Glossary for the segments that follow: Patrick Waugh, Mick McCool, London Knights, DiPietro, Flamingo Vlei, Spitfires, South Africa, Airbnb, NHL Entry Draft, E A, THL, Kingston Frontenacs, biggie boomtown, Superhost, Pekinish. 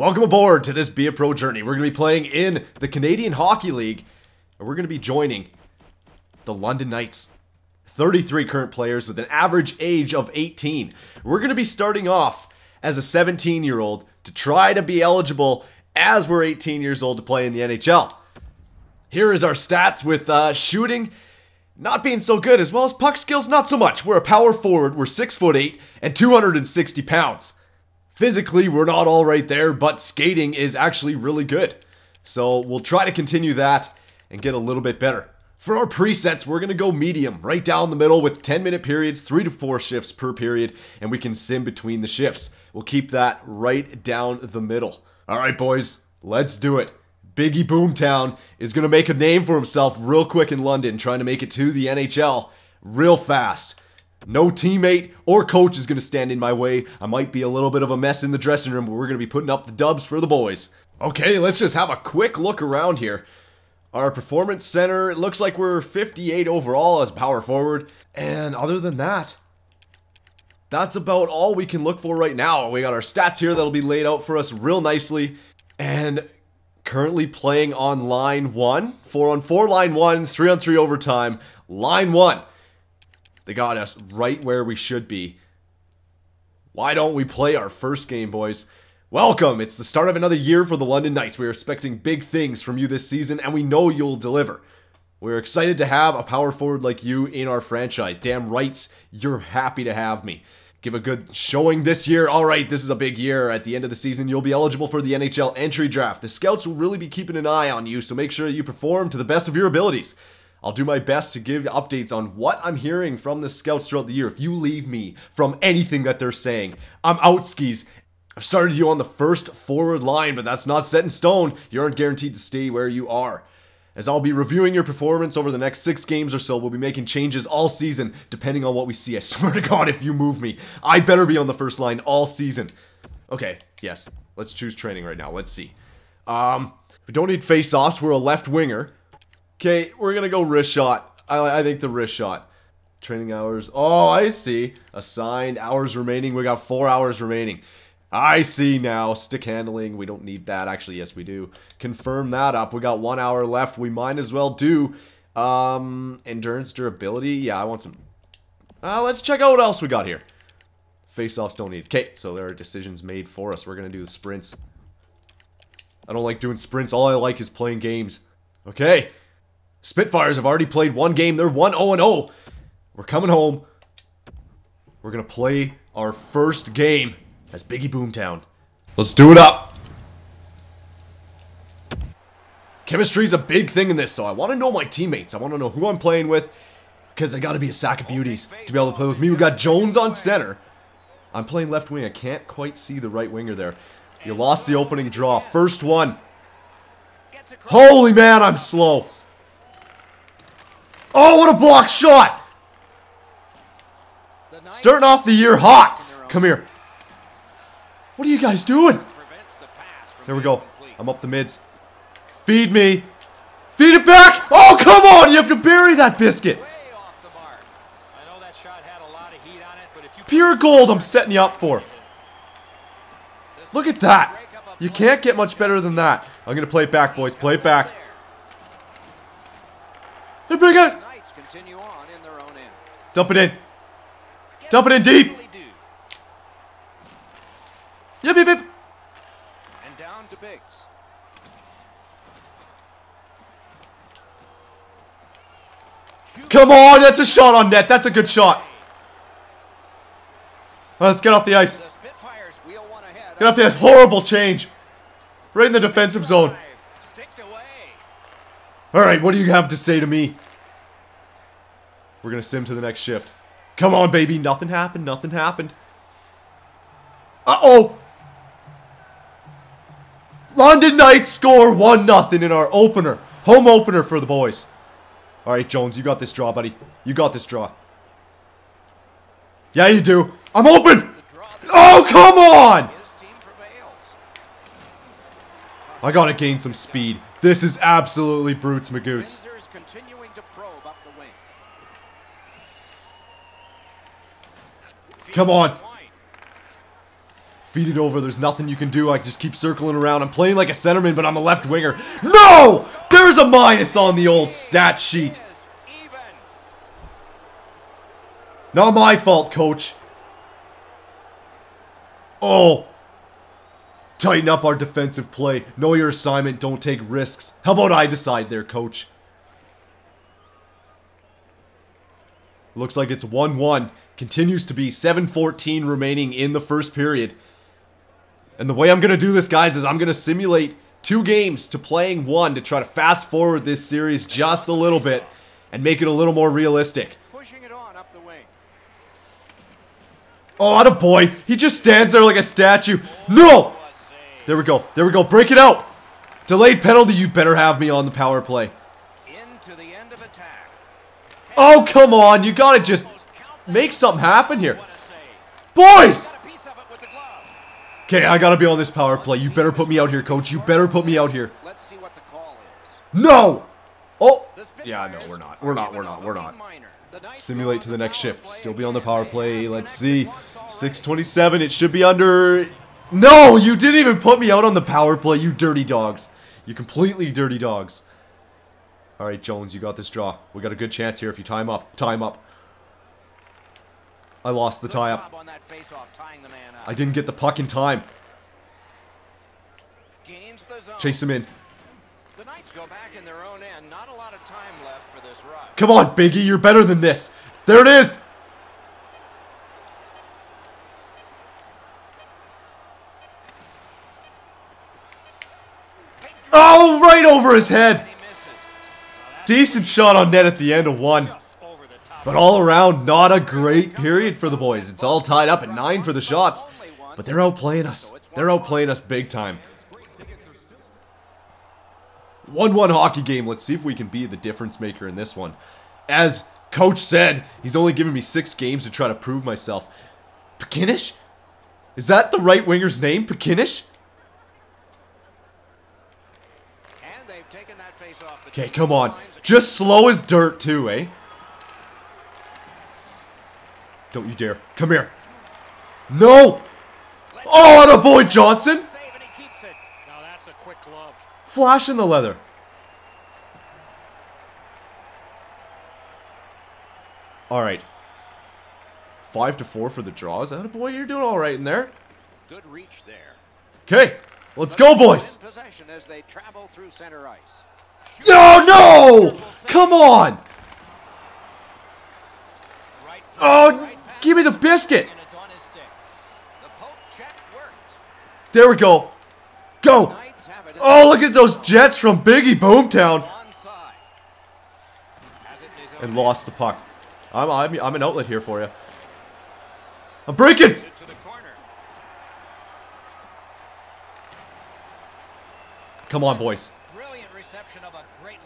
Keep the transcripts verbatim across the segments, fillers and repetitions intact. Welcome aboard to this Be A Pro journey. We're going to be playing in the Canadian Hockey League, and we're going to be joining the London Knights. thirty-three current players with an average age of eighteen. We're going to be starting off as a seventeen-year-old to try to be eligible as we're eighteen years old to play in the N H L. Here is our stats with uh, shooting not being so good, as well as puck skills not so much. We're a power forward, we're six foot eight and two hundred sixty pounds. Physically, we're not all right there, but skating is actually really good. So we'll try to continue that and get a little bit better. For our presets, we're going to go medium, right down the middle with ten minute periods, three to four shifts per period, and we can sim between the shifts. We'll keep that right down the middle. All right, boys, let's do it. Biggie Boomtown is going to make a name for himself real quick in London, trying to make it to the N H L real fast. No teammate or coach is going to stand in my way. I might be a little bit of a mess in the dressing room, but we're going to be putting up the dubs for the boys. Okay, let's just have a quick look around here. Our performance center, it looks like we're fifty-eight overall as power forward. And other than that, that's about all we can look for right now. We got our stats here that'll be laid out for us real nicely. And currently playing on line one, four on four, line one, three on three overtime, line one. They got us right where we should be. Why don't we play our first game, boys? Welcome! It's the start of another year for the London Knights. We are expecting big things from you this season, and we know you'll deliver. We're excited to have a power forward like you in our franchise. Damn rights, you're happy to have me. Give a good showing this year. All right, this is a big year. At the end of the season, you'll be eligible for the N H L Entry Draft. The scouts will really be keeping an eye on you, so make sure you perform to the best of your abilities. I'll do my best to give updates on what I'm hearing from the scouts throughout the year. If you leave me from anything that they're saying, I'm out, skis. I've started you on the first forward line, but that's not set in stone. You aren't guaranteed to stay where you are. As I'll be reviewing your performance over the next six games or so, we'll be making changes all season, depending on what we see. I swear to God, if you move me, I better be on the first line all season. Okay, yes, let's choose training right now. Let's see. Um, we don't need face-offs. We're a left winger. Okay, we're going to go wrist shot. I, I think the wrist shot. Training hours. Oh, I see. Assigned hours remaining. We got four hours remaining. I see now. Stick handling. We don't need that. Actually, yes, we do. Confirm that up. We got one hour left. We might as well do um, endurance, durability. Yeah, I want some. Uh, let's check out what else we got here. Face-offs don't need. Okay, so there are decisions made for us. We're going to do the sprints. I don't like doing sprints. All I like is playing games. Okay. Spitfires have already played one game. They're one oh and oh. We're coming home. We're going to play our first game as Biggie Boomtown. Let's do it up. Chemistry is a big thing in this, so I want to know my teammates. I want to know who I'm playing with, because I got to be a sack of beauties to be able to play with me. We got Jones on center. I'm playing left wing. I can't quite see the right winger there. You lost the opening draw. First one. Holy man, I'm slow. Oh, what a block shot! Starting off the year hot. Come here. What are you guys doing? There we go. I'm up the mids. Feed me. Feed it back. Oh, come on! You have to bury that biscuit. Pure gold. I'm setting you up for. Look at that. You can't get much better than that. I'm gonna play it back, boys. Play it back. They bring it. Continue on in their own end. Dump it in. Get Dump it in deep. Yep, yep, yep. And down to Biggs. Come on, that's a shot on net. That's a good shot. Let's get off the ice. Get off the ice. Horrible change. Right in the defensive zone. Alright, what do you have to say to me? We're going to sim to the next shift. Come on, baby. Nothing happened. Nothing happened. Uh-oh. London Knights score one nothing in our opener. Home opener for the boys. All right, Jones. You got this draw, buddy. You got this draw. Yeah, you do. I'm open. Oh, come on. I got to gain some speed. This is absolutely Brutes Magoots. Come on. Feed it over. There's nothing you can do. I just keep circling around. I'm playing like a centerman, but I'm a left winger. No! There's a minus on the old stat sheet. Not my fault, coach. Oh. Tighten up our defensive play. Know your assignment. Don't take risks. How about I decide there, coach? Looks like it's one one. Continues to be seven fourteen remaining in the first period. And the way I'm going to do this, guys, is I'm going to simulate two games to playing one to try to fast forward this series just a little bit and make it a little more realistic. Pushing it on up the wing. Oh, attaboy. He just stands there like a statue. No! There we go. There we go. Break it out. Delayed penalty. You better have me on the power play. Into the end of attack. Oh, come on. You got to just make something happen here. Boys! Okay, I gotta be on this power play. You better put me out here, coach. You better put me out here. Let's see what the call is. No! Oh! Yeah, no, we're not. We're not, we're not, we're not. Simulate to the next shift. Still be on the power play. Let's see. six twenty-seven. It should be under... No! You didn't even put me out on the power play, you dirty dogs. You completely dirty dogs. Alright, Jones, you got this draw. We got a good chance here if you tie him up. Tie him up. I lost the tie-up. I didn't get the puck in time. Chase him in. Come on, Biggie. You're better than this. There it is. Oh, right over his head. Decent shot on net at the end of one. But all around, not a great period for the boys. It's all tied up at nine for the shots. But they're outplaying us. They're outplaying us big time. one one hockey game. Let's see if we can be the difference maker in this one. As coach said, he's only given me six games to try to prove myself. Pekinish? Is that the right winger's name? Pekinish? Okay, come on. Just slow as dirt too, eh? Don't you dare. Come here. No! Oh, atta boy, Johnson! Flash in the leather. Alright. Five to four for the draws. Atta boy, you're doing alright in there. Good reach there. Okay, let's go, boys! No, no! Come on! Oh, give me the biscuit. There we go. Go. Oh, look at those jets from Biggie Boomtown. And lost the puck. I'm, I'm, I'm an outlet here for you. I'm breaking. Come on, boys.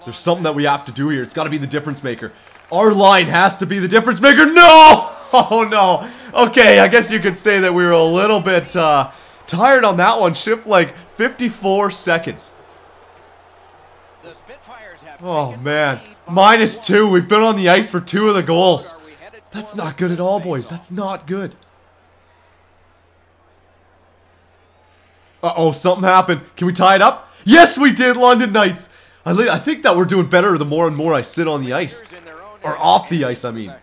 There's something that we have to do here. It's got to be the difference maker. Our line has to be the difference maker. No! Oh, no. Okay, I guess you could say that we were a little bit uh, tired on that one. Shift like fifty-four seconds. The Spitfires have oh, man. Minus two. We've been on the ice for two of the goals. That's not good at all, boys. That's not good. Uh-oh, something happened. Can we tie it up? Yes, we did, London Knights. I, I think that we're doing better the more and more I sit on the ice. Or off the ice, I mean.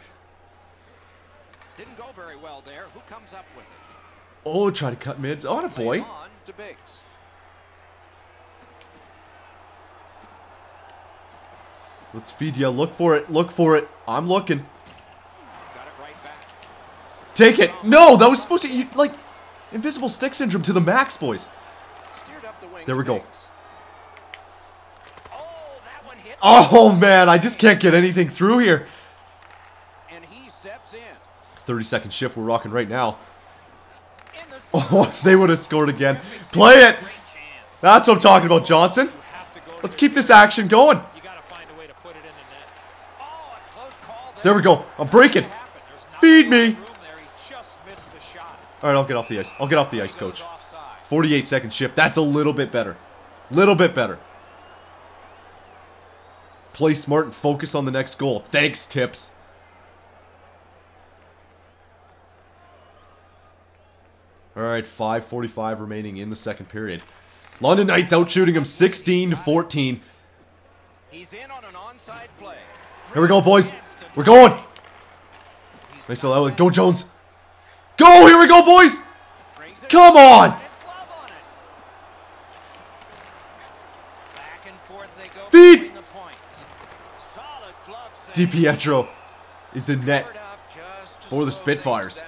Didn't go very well there. Who comes up with it? Oh, try to cut mids. Oh, boy. Let's feed you. Look for it. Look for it. I'm looking. Got it right back. Take it. No, that was supposed to. You, like, invisible stick syndrome to the max, boys. Up the wing there we go. Bigs. Oh, man, I just can't get anything through here. And he steps in. thirty-second shift we're rocking right now. Oh, if they would have scored again. Play it. That's what I'm talking about, Johnson. Let's keep this action going. There we go. I'm breaking. Feed me. All right, I'll get off the ice. I'll get off the ice, coach. forty-eight second shift. That's a little bit better. Little bit better. Play smart and focus on the next goal. Thanks, tips. All Alright, five forty-five remaining in the second period. London Knights out shooting him sixteen to fourteen. He's in on an onside play. Here we go, boys. We're going. They still out. Go, Jones. Go! Here we go, boys! Come on! Feed! DiPietro is in net for the Spitfires.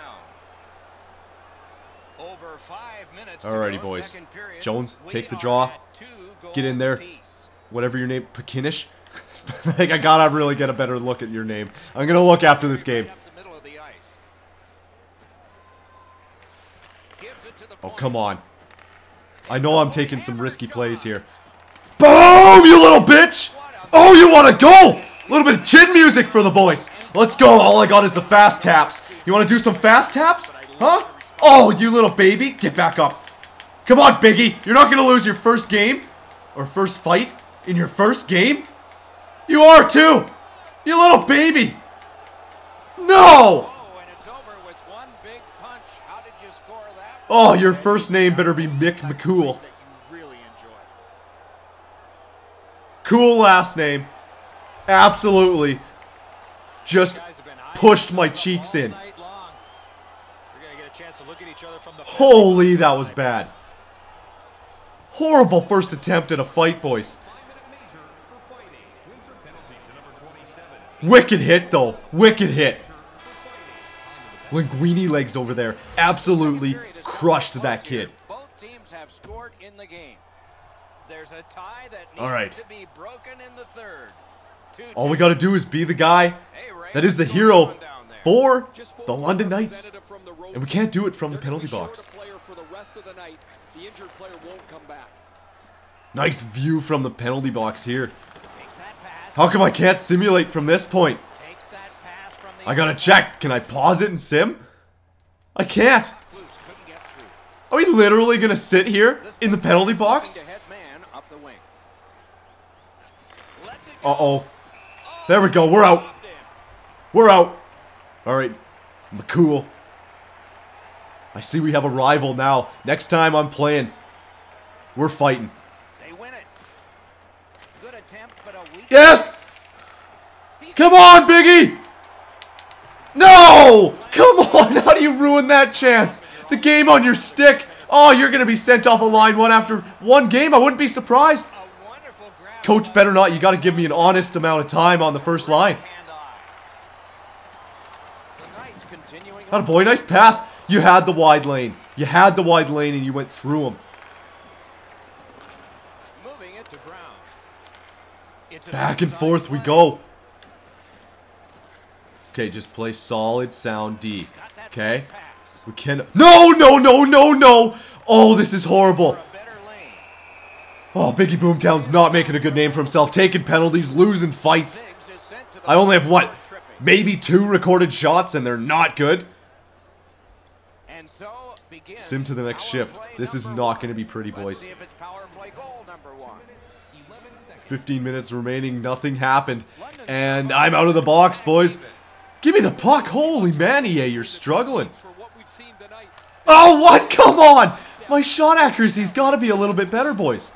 Alrighty, boys. Jones, take the draw. Get in there. Whatever your name, Pekinish. I think I gotta really get a better look at your name. I'm gonna look after this game. Oh, come on. I know I'm taking some risky plays here. Boom, you little bitch! Oh, you want to go? A little bit of chin music for the boys. Let's go. All I got is the fast taps. You want to do some fast taps? Huh? Oh, you little baby. Get back up. Come on, Biggie. You're not going to lose your first game or first fight in your first game. You are too. You little baby. No. Oh, your first name better be Mick McCool. Cool last name. Absolutely. Just pushed my cheeks in. Holy, that was bad. Horrible first attempt at a fight, boys. Wicked hit, though. Wicked hit. Linguini legs over there absolutely crushed that kid. Both teams have scored in the game. There's a tie that needs All right. to be broken in the third. Two, All we got to do is be the guy that is the hero for the London Knights. And we can't do it from the penalty box. Nice view from the penalty box here. How come I can't simulate from this point? I gotta check. Can I pause it and sim? I can't. Are we literally gonna sit here in the penalty box? Uh-oh. There we go. We're out. We're out. Alright. McCool. I see we have a rival now. Next time I'm playing, we're fighting. Yes! Come on, Biggie! No! Come on, how do you ruin that chance? The game on your stick. Oh, you're going to be sent off a line one after one game. I wouldn't be surprised. Coach, better not. You got to give me an honest amount of time on the first line. Atta boy, nice pass. You had the wide lane. You had the wide lane and you went through him. Back and forth we go. Okay, just play solid sound D. Okay? We can... No, no, no, no, no! Oh, this is horrible. Oh, Biggie Boomtown's not making a good name for himself. Taking penalties, losing fights. I only have, what, maybe two recorded shots, and they're not good. Sim to the next shift. This is not going to be pretty, boys. fifteen minutes remaining, nothing happened. And I'm out of the box, boys. Give me the puck. Holy man, E A, you're struggling. Oh, what? Come on. My shot accuracy's got to be a little bit better, boys.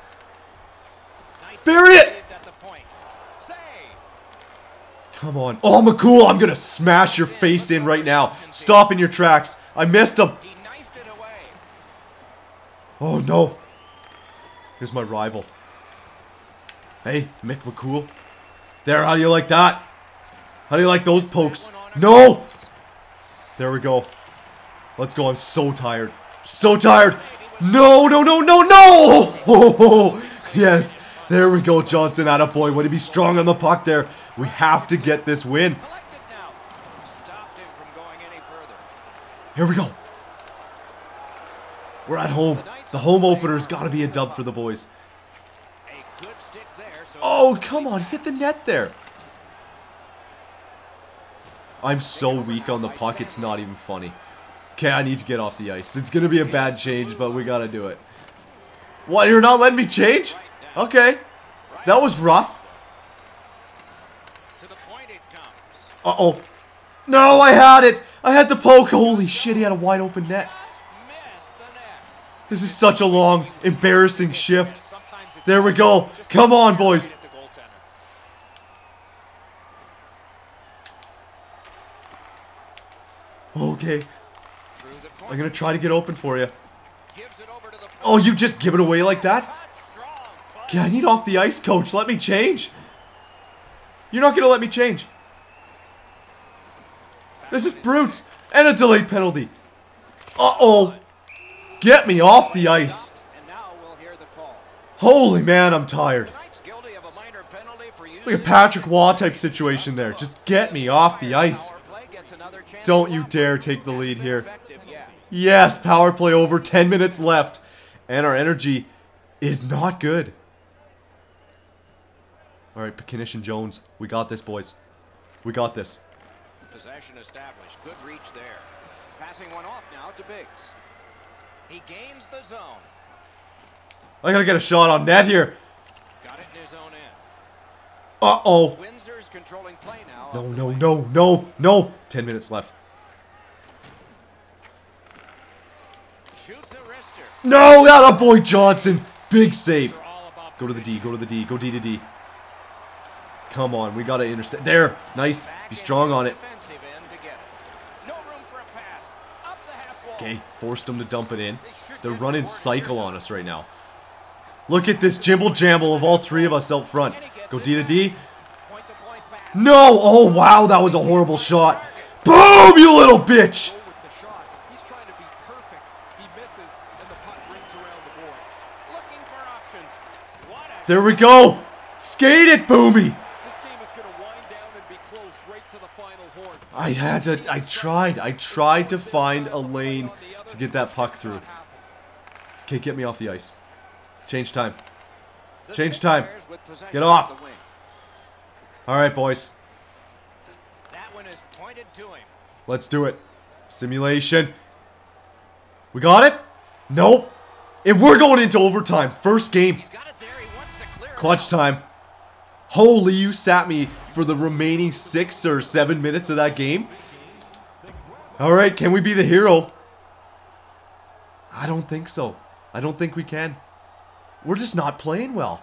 Bury it. Come on. Oh, McCool, I'm going to smash your face in right now. Stop in your tracks. I missed him. Oh, no. Here's my rival. Hey, Mick McCool. There, how do you like that? How do you like those pokes? No! There we go. Let's go. I'm so tired. So tired. No, no, no, no, no! Oh, yes. There we go, Johnson. Attaboy. Would he be strong on the puck there? We have to get this win. Here we go. We're at home. The home opener's got to be a dub for the boys. Oh, come on. Hit the net there. I'm so weak on the puck, it's not even funny. Okay, I need to get off the ice. It's going to be a bad change, but we got to do it. What, you're not letting me change? Okay. That was rough. Uh-oh. No, I had it. I had the poke. Holy shit, he had a wide open net. This is such a long, embarrassing shift. There we go. Come on, boys. Okay. I'm going to try to get open for you. Oh, you just give it away like that? Okay, I need off the ice, coach. Let me change. You're not going to let me change. This is brutes. And a delayed penalty. Uh-oh. Get me off the ice. Holy man, I'm tired. It's like a Patrick Waugh type situation there. Just get me off the ice. Don't you dare take the lead here. Yes, power play over. ten minutes left. And our energy is not good. All right, Pekinish and Jones. We got this, boys. We got this. Possession established. Good reach there. Passing one off now to Biggs. He gains the zone. I gotta get a shot on net here. Got it in his own end. Uh-oh. Windsor's controlling play now. No, no, no, no, no. Ten minutes left. Shoots a wrister. No, not a boy Johnson. Big save. Go to the D, go to the D, go D to D. Come on, we gotta intercept. There, nice. Be strong on it. Okay, forced them to dump it in. They're running cycle on us right now. Look at this jimble jamble of all three of us out front. Go D to D. No! Oh, wow, that was a horrible shot. Boom, you little bitch! There we go. Skate it, Boomy. I had to, I tried, I tried to find a lane to get that puck through. Okay, get me off the ice. Change time. Change time. Get off. Alright, boys. Let's do it. Simulation. We got it? Nope. And we're going into overtime. First game. Clutch time. Holy, you sat me for the remaining six or seven minutes of that game. All right, can we be the hero? I don't think so. I don't think we can. We're just not playing well.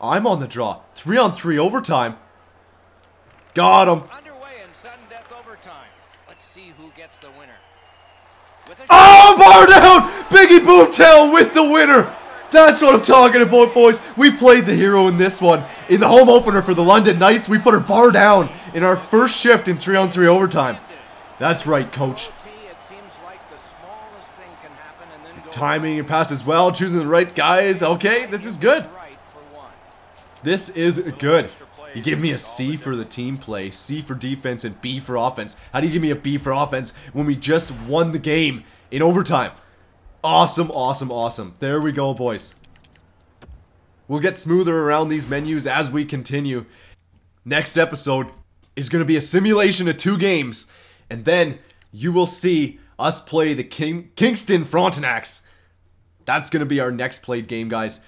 I'm on the draw. Three on three overtime. Got him. Underway in sudden death overtime. Let's see who gets the winner. Oh, bar down! Biggie Boomtown with the winner! That's what I'm talking about, boys. We played the hero in this one. In the home opener for the London Knights, we put her bar down in our first shift in three on three overtime. That's right, coach. Timing your pass as well, choosing the right guys. Okay, this is good. This is good. You give me a C for the team play, C for defense, and B for offense. How do you give me a B for offense when we just won the game in overtime? Awesome, awesome, awesome. There we go, boys. We'll get smoother around these menus as we continue. Next episode is going to be a simulation of two games, and then you will see us play the King Kingston Frontenacs. That's going to be our next played game, guys.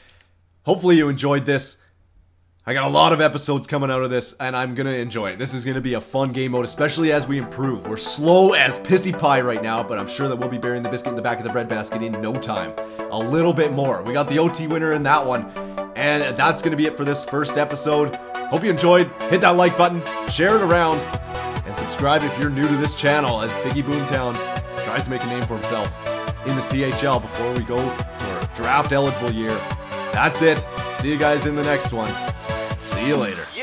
Hopefully you enjoyed this. I got a lot of episodes coming out of this, and I'm going to enjoy it. This is going to be a fun game mode, especially as we improve. We're slow as pissy pie right now, but I'm sure that we'll be burying the biscuit in the back of the bread basket in no time. A little bit more. We got the O T winner in that one, and that's going to be it for this first episode. Hope you enjoyed. Hit that like button, share it around, and subscribe if you're new to this channel as Biggie Boomtown tries to make a name for himself in this T H L before we go for a draft eligible year. That's it. See you guys in the next one. See you later.